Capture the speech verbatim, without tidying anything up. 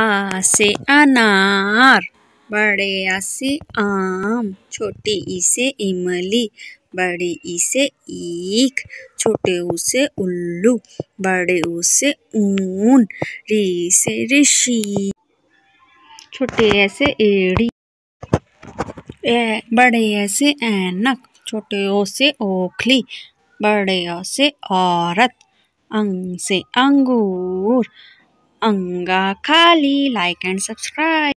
आ से अनार, बड़े आ से आम, छोटी ई से इमली, बड़ी ई से ईख, छोटे ऊ से उल्लू, बड़े ऊ से ऊन, री से ऋषि, छोटे ए से एड़ी, ए, बड़े ए से ऐनक, छोटे ओ से ओखली, बड़े ओ से औरत, अंग से अंगूर। अंगा खाली। Like and subscribe.